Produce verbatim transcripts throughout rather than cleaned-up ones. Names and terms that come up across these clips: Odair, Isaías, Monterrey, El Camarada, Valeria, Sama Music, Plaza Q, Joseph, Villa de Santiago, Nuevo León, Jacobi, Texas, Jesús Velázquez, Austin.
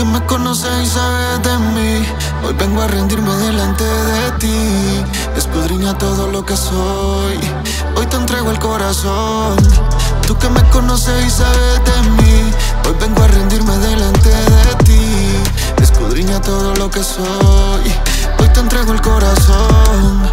que me conoces y sabes de mí. Hoy vengo a rendirme delante de ti. Escudriña todo lo que soy. Hoy te entrego el corazón. Tú que me conoces y sabes de mí. Hoy vengo a rendirme delante de ti. Escudriña todo lo que soy. Hoy te entrego el corazón.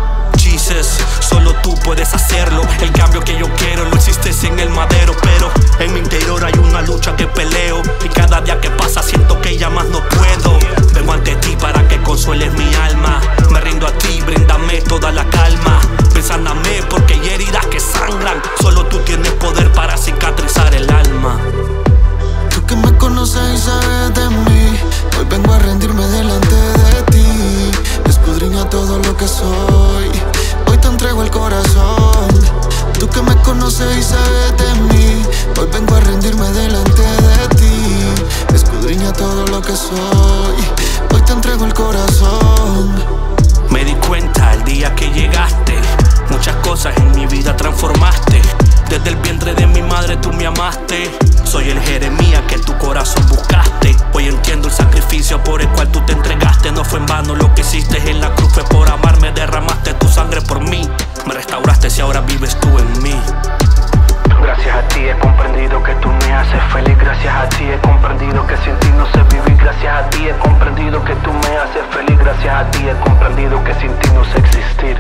Solo tú puedes hacerlo. El cambio que yo quiero no existe sin el madero. Pero en mi interior hay una lucha que peleo, y cada día que pasa siento que ya más no puedo. Vengo ante ti para que consueles mi alma. Me rindo a ti, bríndame toda la calma. Pensáname porque hay heridas que sangran. Solo tú tienes poder para cicatrizar el alma. Tú que me conoces y sabes de mí. Hoy vengo a rendirme delante de ti. Escudriña todo lo que soy. Te entrego el corazón. Tú que me conoces y sabes de mí. Hoy vengo a rendirme delante de ti. Escudriña todo lo que soy. Hoy te entrego el corazón. Me di cuenta el día que llegaste. Muchas cosas en mi vida transformaste. Desde el vientre de mi madre tú me amaste. Soy el Jeremías que tu corazón buscaste. Hoy entiendo el sacrificio por el cual tú te entregaste. No fue en vano lo que hiciste en la cruz. Fue por amarme, derramaste tu sangre por mí. Me restauraste y ahora vives tú en mí. Gracias a ti he comprendido que tú me haces feliz. Gracias a ti he comprendido que sin ti no sé vivir. Gracias a ti he comprendido que tú me haces feliz. Gracias a ti he comprendido que sin ti no sé existir.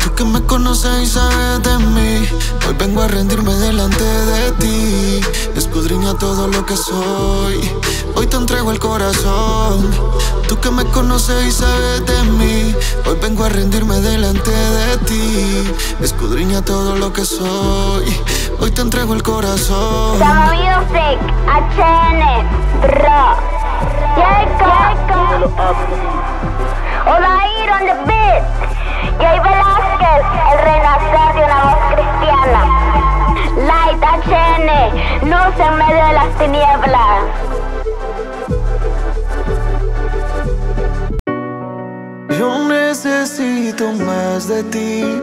Tú que me conoces y sabes de mí. Hoy vengo a rendirme delante de ti. Escudriña todo lo que soy. Hoy te entrego el corazón. Tú que me conoces y sabes de mí. Hoy vengo a rendirme delante de ti. Escudriña todo lo que soy. Hoy te entrego el corazón. Sama Music, H N, Bro, Jacobi, Odair on the beat, Jesús Velázquez, el renacer de una voz cristiana. Light, H N, luz en medio de las tinieblas. Yo necesito más de ti.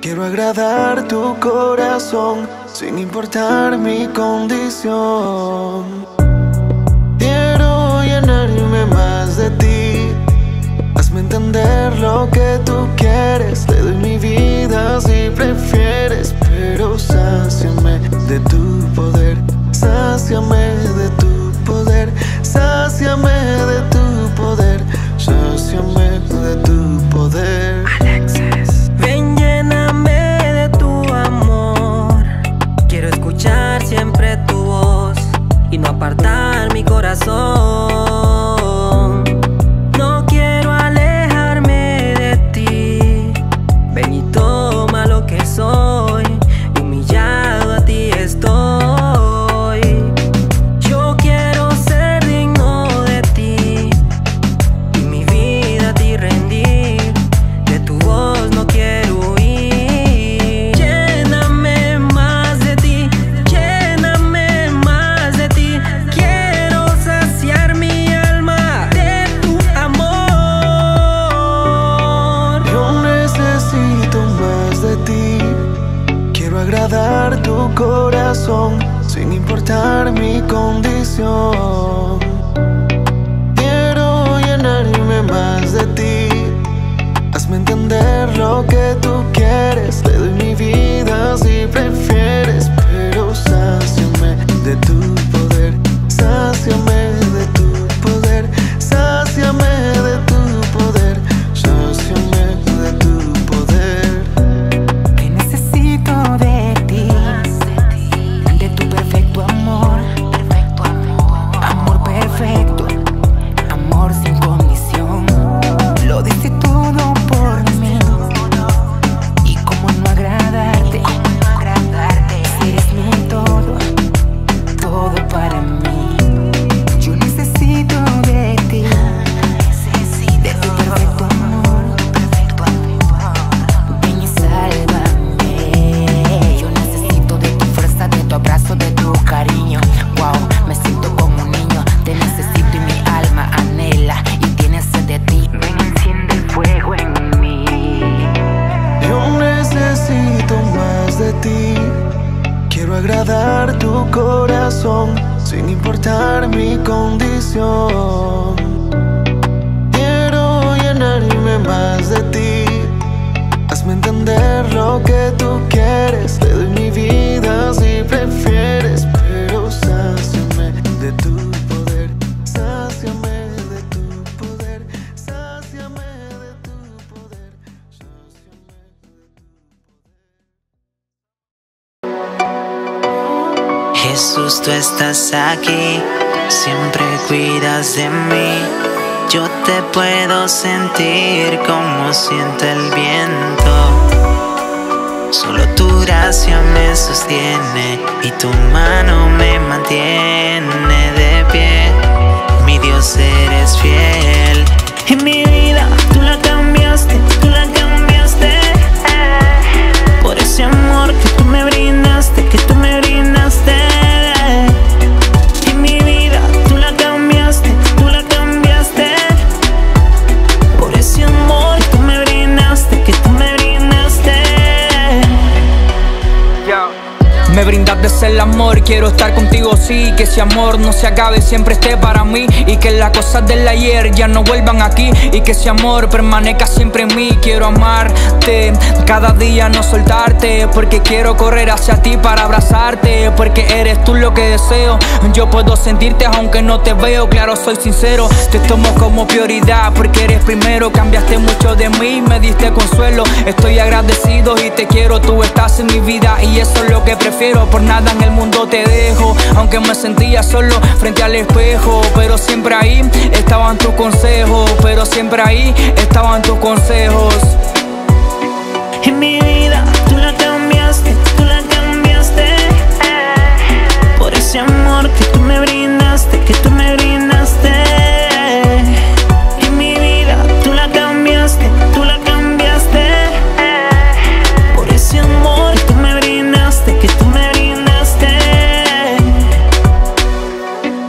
Quiero agradar tu corazón, sin importar mi condición. Quiero llenarme más de ti. Hazme entender lo que tú quieres. Te doy mi vida si prefieres, pero sáciame de tu poder. Sáciame de tu poder. Sáciame de tu poder. Sáciame de tu poder. Siempre tu voz y no apartar mi corazón. No quiero alejarme de ti. Ven y toma lo que soy. Humillado a ti estoy. Yo quiero ser digno de ti y mi vida a ti rendir. De tu voz no quiero huir. Me mi condición. Quiero llenarme más de ti. Hazme entender lo que tú quieres. Te doy mi vida si prefieres, pero sáciame de tu poder, sáciame. Jesús, tú estás aquí, siempre cuidas de mí. Yo te puedo sentir como siento el viento. Solo tu gracia me sostiene y tu mano me mantiene de pie. Mi Dios, eres fiel. En mi vida tú la cambiaste, tú la cambiaste. Por ese amor que tú me brindaste, que tú me brindaste. Me brindaste el amor, quiero estar contigo, sí. Que ese amor no se acabe, siempre esté para mí. Y que las cosas del ayer ya no vuelvan aquí. Y que ese amor permanezca siempre en mí. Quiero amarte, cada día no soltarte. Porque quiero correr hacia ti para abrazarte. Porque eres tú lo que deseo. Yo puedo sentirte aunque no te veo. Claro, soy sincero, te tomo como prioridad. Porque eres primero, cambiaste mucho de mí. Me diste consuelo, estoy agradecido y te quiero. Tú estás en mi vida y eso es lo que prefiero. Por nada en el mundo te dejo. Aunque me sentía solo frente al espejo, pero siempre ahí estaban tus consejos. Pero siempre ahí estaban tus consejos. En mi vida tú la cambiaste, tú la cambiaste. Por ese amor que tú me brindaste, que tú me brindaste. En mi vida tú la cambiaste, tú la cambiaste. Por ese amor que tú me brindaste, que tú me brindaste.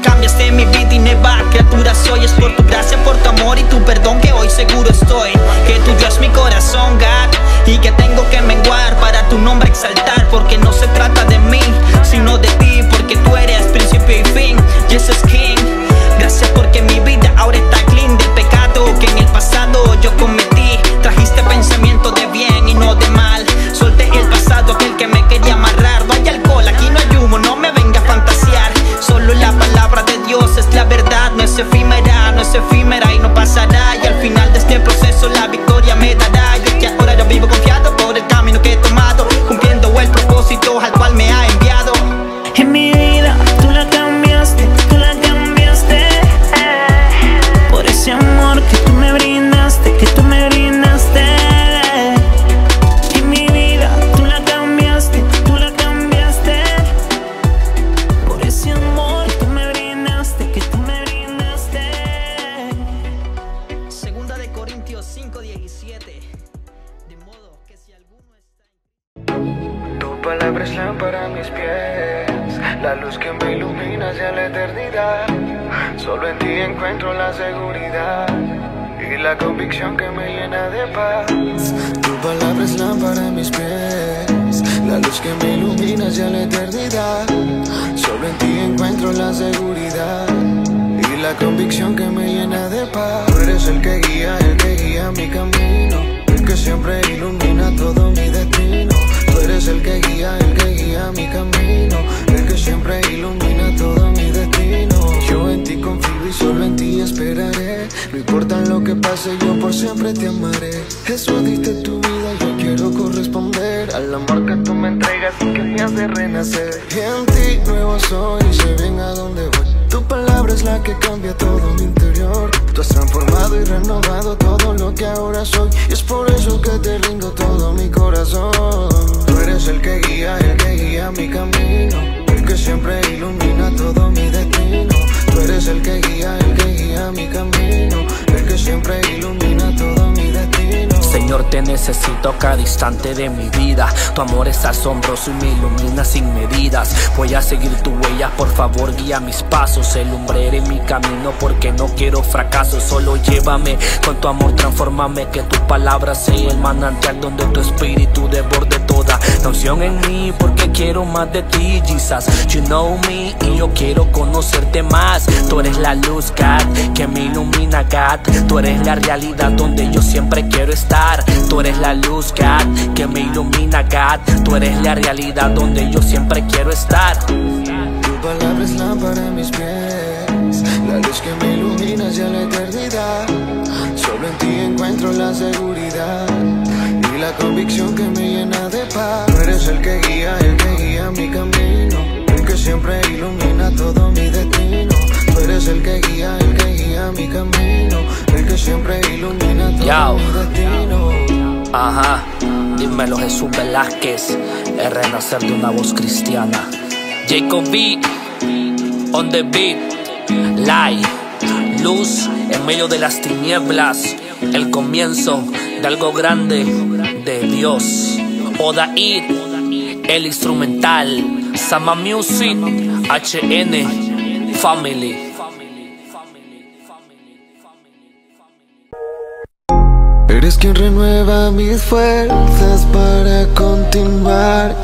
Cambiaste mi vida y neva criatura soy. Es por tu gracia, por tu amor y tu perdón que hoy seguro estoy. Que tuyo es mi corazón, God, y que tengo que menguar para tu nombre exaltar. Porque no se trata de mí, sino de ti. Porque tú eres principio y fin, Jesus King. Gracias porque mi vida ahora está clean del pecado que en el pasado yo cometí. Trajiste pensamiento de bien y no de mal. Solté el pasado, aquel que me quería amarrar. No hay alcohol, aquí no hay humo, no me venga a fantasear. Solo la palabra de Dios es la verdad. No es efímera, no es efímera y no pasará. Y al final de este proceso la victoria me dará. Yo que ahora yo vivo confiado por el camino que he tomado, cumpliendo el propósito al cual me ha enviado. En mi vida tú la cambiaste, tú la cambiaste. Por ese amor que tú me brindaste, que tú me brindaste. Palabra es lámpara a mis pies, la luz que me ilumina hacia la eternidad. Solo en ti encuentro la seguridad y la convicción que me llena de paz. Tu palabra es lámpara a mis pies, la luz que me ilumina hacia la eternidad. Solo en ti encuentro la seguridad y la convicción que me llena de paz. Tú eres el que guía, el que guía mi camino, el que siempre ilumina todo mi destino. Tú eres el que guía, el que guía mi camino, el que siempre ilumina todo mi destino. Yo en ti confío y solo en ti esperaré. No importa lo que pase, yo por siempre te amaré. Jesús, diste tu vida, yo quiero corresponder al amor que tú me entregas y que me hace renacer. Y en ti nuevo soy y sé bien a dónde voy. Tu palabra es la que cambia todo mi interior. Tú has transformado y renovado todo lo que ahora soy. Y es por eso que te rindo todo mi corazón. Tú eres el que guía, el que guía mi camino, el que siempre ilumina todo mi destino. Tú eres el que guía, el que guía mi camino, el que siempre ilumina todo mi destino. Señor, te necesito cada instante de mi vida. Tu amor es asombroso y me ilumina sin medidas. Voy a seguir tu huella, por favor guía mis pasos. El lumbrero en mi camino, porque no quiero fracaso. Solo llévame, con tu amor transfórmame, que tu palabra sea el manantial donde tu espíritu desborde toda la unción en mí, porque quiero más de ti, Jesus. You know me, y yo quiero conocerte más. Tú eres la luz, God, que me ilumina, God. Tú eres la realidad donde yo siempre quiero estar. Tú eres la luz, God, que me ilumina, God. Tú eres la realidad donde yo siempre quiero estar. Tu palabra es lámpara a mis pies, la luz que me ilumina hacia la eternidad. Solo en ti encuentro la seguridad y la convicción que me llena de paz. Tú eres el que guía, el que guía mi camino, el que siempre ilumina todo mi destino. Tú eres el que guía, el que guía mi camino, el que siempre ilumina todo Yo. mi destino. Ajá, dímelo Jesús Velázquez, el renacer de una voz cristiana. Jacobi, on the beat, light, luz en medio de las tinieblas, el comienzo de algo grande de Dios. Odair, el instrumental, Sama Music, H N, Family. Eres quien renueva mis fuerzas para continuar,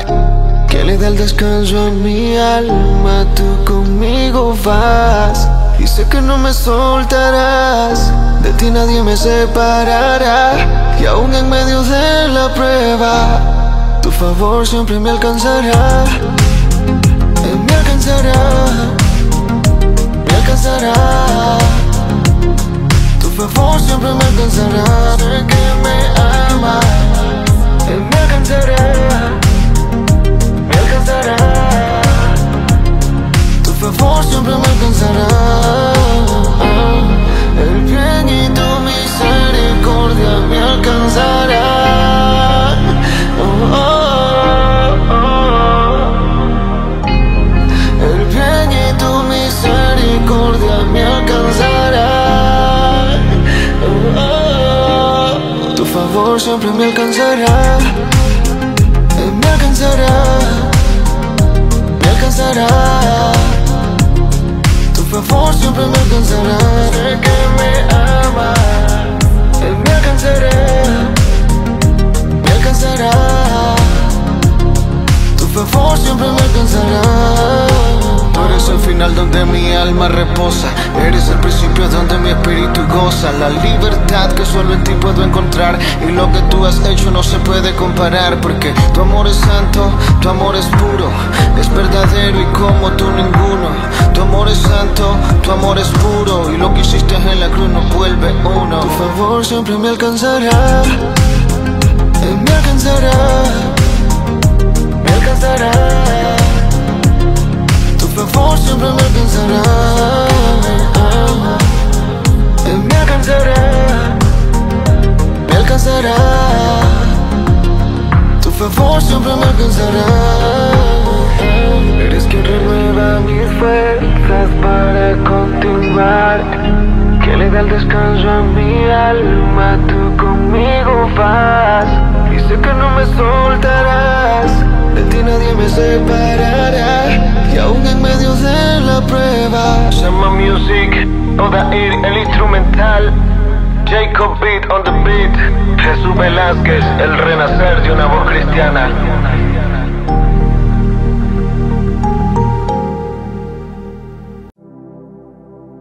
que le da el descanso a mi alma, tú conmigo vas. Y sé que no me soltarás, de ti nadie me separará. Y aún en medio de la prueba, tu favor siempre me alcanzará. Me alcanzará, me alcanzará. Tu favor siempre me alcanzará. Sé que me amas, me alcanzará. Tu favor siempre me alcanzará. El bien y tu misericordia me alcanzará. Oh, oh, oh. El bien y tu misericordia me alcanzará. Oh, oh. Tu favor siempre me alcanzará. Me alcanzará. Me alcanzará, tu favor siempre me alcanzará. Sé que me amas, me alcanzará, me alcanzará. Tu favor siempre me alcanzará. Tú eres el final donde mi alma reposa, eres el principio donde mi espíritu goza. La libertad que solo en ti puedo encontrar, y lo que tú has hecho no se puede comparar. Porque tu amor es santo, tu amor es puro, es verdadero y como tú ninguno. Tu amor es santo, tu amor es puro, y lo que hiciste en la cruz no vuelve uno. Tu favor siempre me alcanzará, me alcanzará, me alcanzará. Tu favor siempre me alcanzará. Me alcanzará, me alcanzará. Tu favor siempre me alcanzará. Eres quien renueva mis fuerzas para continuar, que le da el descanso a mi alma, tú conmigo vas. Y sé que no me soltarás, de ti nadie me separará. Y aún en medio de la prueba, Sama Music, Odair, el instrumental, Jacob Beat on the beat, Jesús Velázquez, el renacer de una voz cristiana.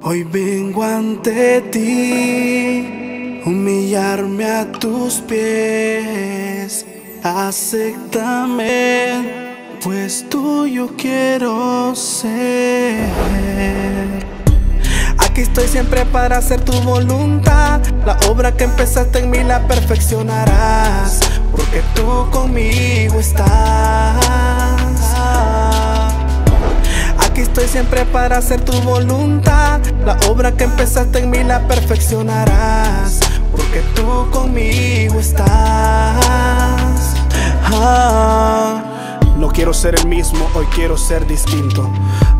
Hoy vengo ante ti, humillarme a tus pies, acéptame, pues tuyo quiero ser. Aquí estoy siempre para hacer tu voluntad. La obra que empezaste en mí la perfeccionarás, porque tú conmigo estás. Aquí estoy siempre para hacer tu voluntad. La obra que empezaste en mí la perfeccionarás, porque tú conmigo estás. Ah. No quiero ser el mismo, hoy quiero ser distinto.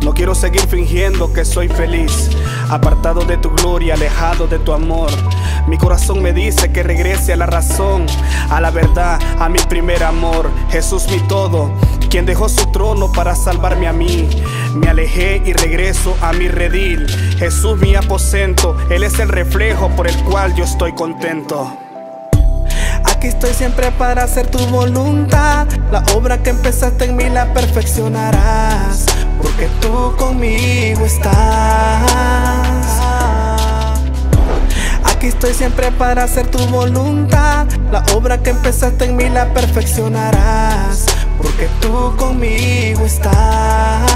No quiero seguir fingiendo que soy feliz, apartado de tu gloria, alejado de tu amor. Mi corazón me dice que regrese a la razón, a la verdad, a mi primer amor. Jesús mi todo, quien dejó su trono para salvarme a mí. Me alejé y regreso a mi redil. Jesús mi aposento, Él es el reflejo por el cual yo estoy contento. Aquí estoy siempre para hacer tu voluntad. La obra que empezaste en mí la perfeccionarás, porque tú conmigo estás. Aquí estoy siempre para hacer tu voluntad. La obra que empezaste en mí la perfeccionarás, porque tú conmigo estás.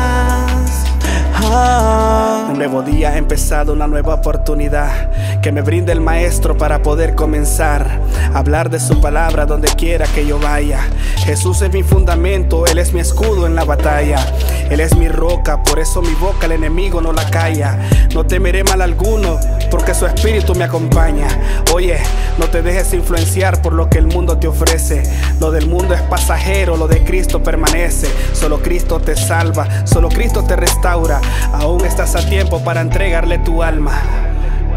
Ah. Un nuevo día ha empezado, una nueva oportunidad que me brinda el Maestro para poder comenzar a hablar de su palabra donde quiera que yo vaya. Jesús es mi fundamento, Él es mi escudo en la batalla. Él es mi roca, por eso mi boca el enemigo no la calla. No temeré mal alguno, porque su espíritu me acompaña. Oye, no te dejes influenciar por lo que el mundo te ofrece. Lo del mundo es pasajero, lo de Cristo permanece. Solo Cristo te salva, solo Cristo te restaura. Aún estás a tiempo para entregarle tu alma.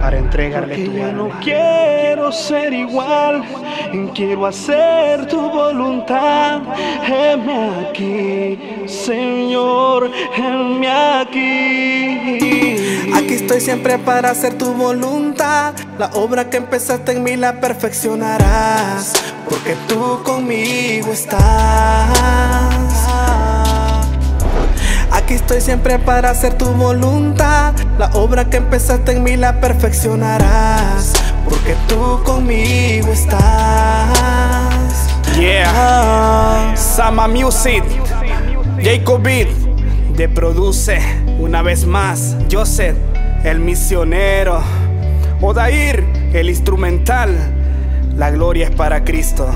Para entregarle porque tu alma. Yo no quiero ser igual, quiero hacer tu voluntad. Heme aquí, Señor, heme aquí. Aquí estoy siempre para hacer tu voluntad. La obra que empezaste en mí la perfeccionarás, porque tú conmigo estás. Aquí estoy siempre para hacer tu voluntad. La obra que empezaste en mí la perfeccionarás, porque tú conmigo estás. Yeah, Sama Music, Jacobi, te produce una vez más Joseph, el misionero. Odair, el instrumental. La gloria es para Cristo.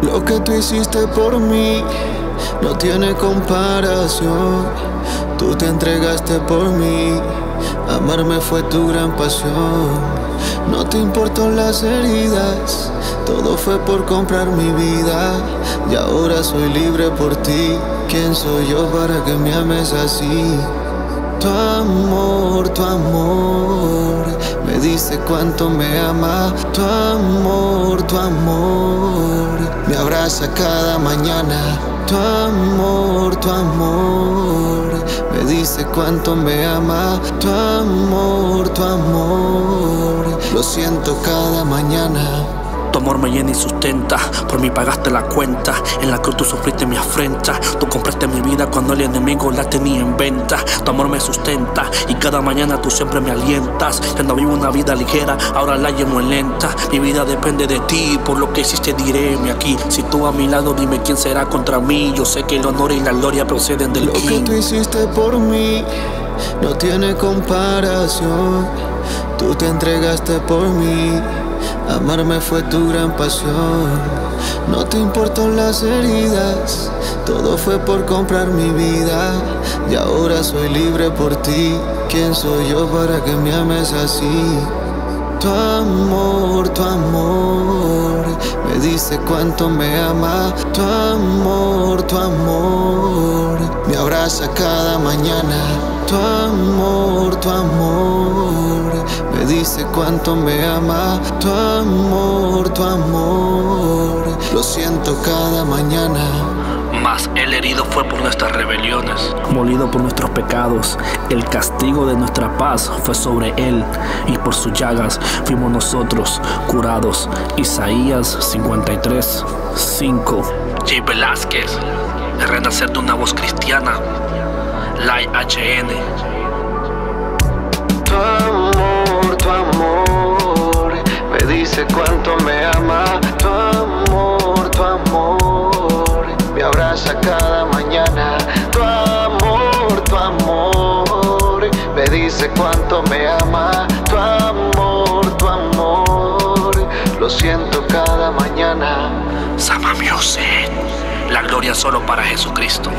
Lo que tú hiciste por mí no tiene comparación. Tú te entregaste por mí, amarme fue tu gran pasión. No te importó las heridas, todo fue por comprar mi vida. Y ahora soy libre por ti. ¿Quién soy yo para que me ames así? Tu amor, tu amor, me dice cuánto me ama. Tu amor, tu amor, me abraza cada mañana. Tu amor, tu amor, me dice cuánto me ama. Tu amor, tu amor, lo siento cada mañana. Tu amor me llena y sustenta, por mí pagaste la cuenta. En la cruz tú sufriste mi afrenta. Tú compraste mi vida cuando el enemigo la tenía en venta. Tu amor me sustenta y cada mañana tú siempre me alientas. Ya no vivo una vida ligera, ahora la llevo en lenta. Mi vida depende de ti, por lo que hiciste diréme aquí. Si tú a mi lado dime quién será contra mí. Yo sé que el honor y la gloria proceden del King. Lo que tú hiciste por mí no tiene comparación. Tú te entregaste por mí, amarme fue tu gran pasión. No te importó las heridas, todo fue por comprar mi vida. Y ahora soy libre por ti. ¿Quién soy yo para que me ames así? Tu amor, tu amor, me dice cuánto me ama. Tu amor, tu amor, me abraza cada mañana. Tu amor, tu amor, me dice cuánto me ama. Tu amor, tu amor, lo siento cada mañana. Mas el herido fue por nuestras rebeliones, molido por nuestros pecados. El castigo de nuestra paz fue sobre él, y por sus llagas fuimos nosotros curados. Isaías cincuenta y tres, cinco. Jesús Velázquez, el renacer de una voz cristiana. Light H N. Tu amor, tu amor, me dice cuánto me ama. Tu amor, tu amor, me abraza cada mañana. Tu amor, tu amor, me dice cuánto me ama. Tu amor, tu amor, lo siento cada mañana. Sama Music, la gloria solo para Jesucristo.